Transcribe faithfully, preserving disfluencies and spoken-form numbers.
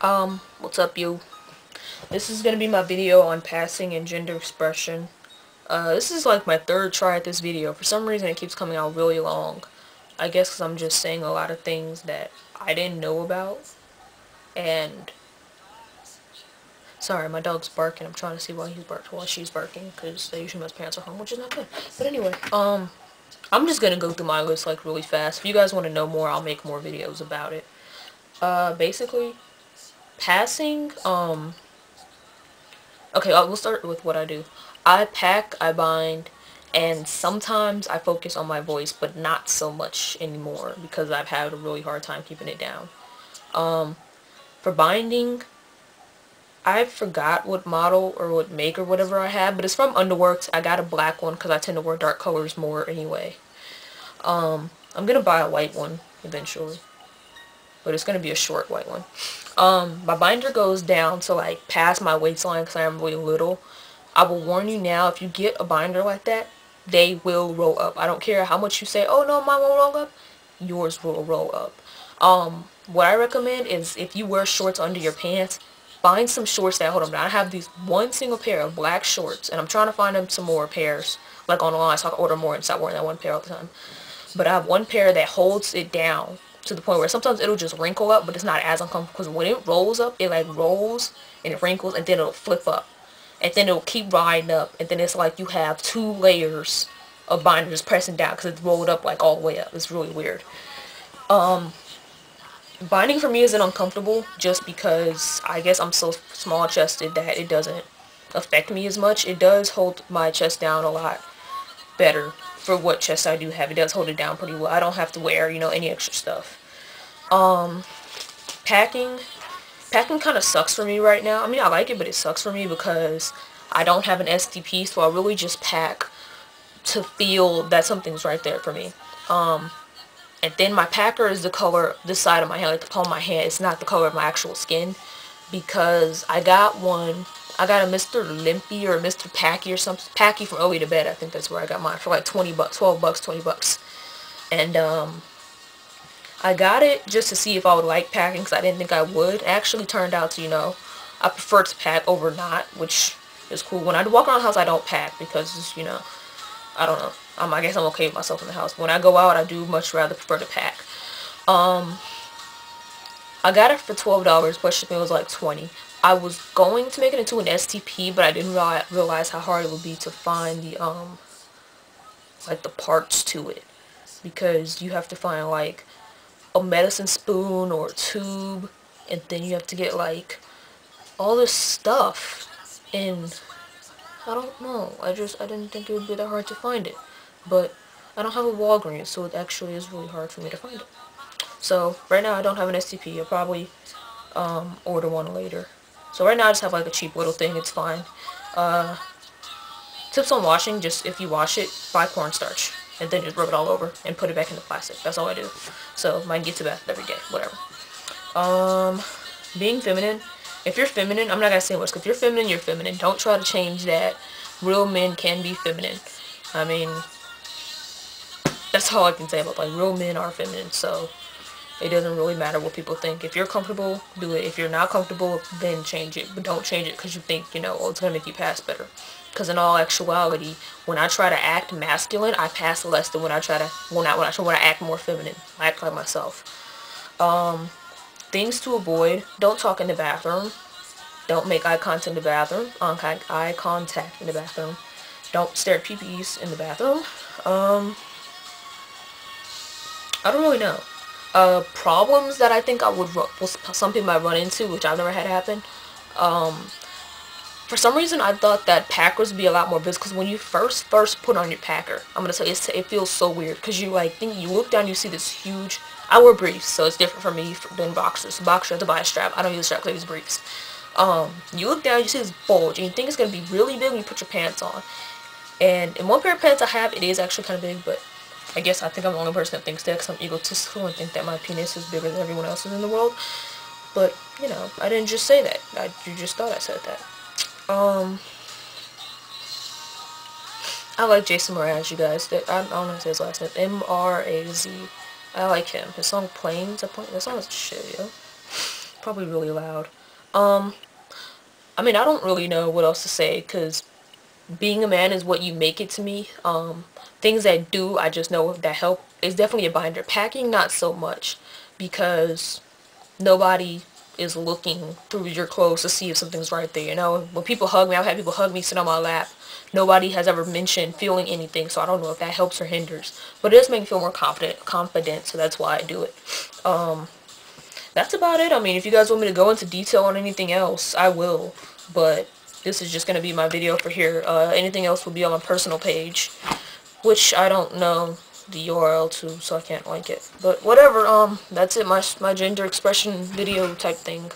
Um, what's up, you? This is gonna be my video on passing and gender expression. Uh, this is like my third try at this video. For some reason, it keeps coming out really long. I guess because I'm just saying a lot of things that I didn't know about. And sorry, my dog's barking. I'm trying to see why he's barking, why she's barking, because they usually, my parents are home, which is not good. But anyway, um, I'm just gonna go through my list like really fast. If you guys want to know more, I'll make more videos about it. Uh, basically. Passing, um, okay, we'll start with what I do. I pack, I bind, and sometimes I focus on my voice, but not so much anymore because I've had a really hard time keeping it down. Um, for binding, I forgot what model or what make or whatever I had, but it's from Underworks. I got a black one because I tend to wear dark colors more anyway. Um, I'm gonna buy a white one eventually, but it's going to be a short white one. Um, my binder goes down to like past my waistline because I am really little. I will warn you now, if you get a binder like that, they will roll up. I don't care how much you say, oh no, mine won't roll up, yours will roll up. Um, what I recommend is if you wear shorts under your pants, find some shorts that hold them down. I have these one single pair of black shorts, and I'm trying to find them some more pairs, like online, so I can order more and stop wearing that one pair all the time. But I have one pair that holds it down to the point where sometimes it'll just wrinkle up, but it's not as uncomfortable, because when it rolls up, it like rolls and it wrinkles, and then it'll flip up, and then it'll keep riding up, and then it's like you have two layers of binders pressing down because it's rolled up like all the way up. It's really weird. Um, binding for me isn't uncomfortable just because I guess I'm so small chested that it doesn't affect me as much. It does hold my chest down a lot better. For what chest I do have, it does hold it down pretty well. I don't have to wear, you know, any extra stuff. Um, packing. Packing kind of sucks for me right now. I mean, I like it, but it sucks for me because I don't have an S T P, so I really just pack to feel that something's right there for me. Um, and then my packer is the color, this side of my hand, like the palm of my hand. It's not the color of my actual skin, because I got one. I got a Mister Limpy or Mister Packy or something. Packy from O E to bed. I think that's where I got mine for like twenty bucks, twelve bucks, twenty bucks. And um, I got it just to see if I would like packing, because I didn't think I would. It actually turned out to, you know, I prefer to pack over not, which is cool. When I walk around the house, I don't pack because, you know, I don't know. Um, I guess I'm okay with myself in the house. When I go out, I do much rather prefer to pack. Um, I got it for twelve dollars, but shipping was like twenty dollars. I was going to make it into an S T P, but I didn't realize how hard it would be to find the, um, like the parts to it. Because you have to find, like, a medicine spoon or a tube, and then you have to get, like, all this stuff. And I don't know. I just, I didn't think it would be that hard to find it. But I don't have a Walgreens, so it actually is really hard for me to find it. So, right now I don't have an S T P. I'll probably, um, order one later. So right now I just have like a cheap little thing, it's fine. Uh, tips on washing, just if you wash it, buy cornstarch and then just rub it all over and put it back in the plastic. That's all I do. So mine gets a bath every day, whatever. Um, being feminine, if you're feminine, I'm not gonna say much, because if you're feminine, you're feminine. Don't try to change that. Real men can be feminine. I mean, that's all I can say about, like, real men are feminine, so it doesn't really matter what people think. If you're comfortable, do it. If you're not comfortable, then change it. But don't change it because you think, you know, oh, it's going to make you pass better. Because in all actuality, when I try to act masculine, I pass less than when I try to, well, not when I try, when I act more feminine. I act like myself. Um, things to avoid. Don't talk in the bathroom. Don't make eye contact in the bathroom. Eye contact in the bathroom. Don't stare at P P Es in the bathroom. Um, I don't really know. Uh, problems that I think I would, well, some people might run into, which I've never had happen. Um, for some reason, I thought that packers would be a lot more busy, because when you first, first put on your packer, I'm going to tell you, it's, it feels so weird, because you, like, think, you look down, you see this huge, I wear briefs, so it's different for me than boxers. Boxers, I have to buy a strap. I don't use a strap, because I use briefs. Um, you look down, you see this bulge, and you think it's going to be really big when you put your pants on. And in one pair of pants I have, it is actually kind of big, but I guess I think I'm the only person that thinks that, because I'm egotistical and think that my penis is bigger than everyone else's in the world. But, you know, I didn't just say that. I, you just thought I said that. Um, I like Jason Mraz, you guys. I don't know how to say his last name. M R A Z. I like him. His song Planes, I point, that song is shit, yo. probably really loud. Um, I mean, I don't really know what else to say, because being a man is what you make it to me. Um, things that do, I just know if that help is definitely a binder. Packing, not so much, because nobody is looking through your clothes to see if something's right there. You know, when people hug me, I've had people hug me, sit on my lap. Nobody has ever mentioned feeling anything, so I don't know if that helps or hinders. But it does make me feel more confident, confident, so that's why I do it. Um, that's about it. I mean, if you guys want me to go into detail on anything else, I will. But this is just going to be my video for here. Uh, anything else will be on my personal page, which I don't know the U R L to, so I can't link it. But whatever, um, that's it, my, my gender expression video type thing.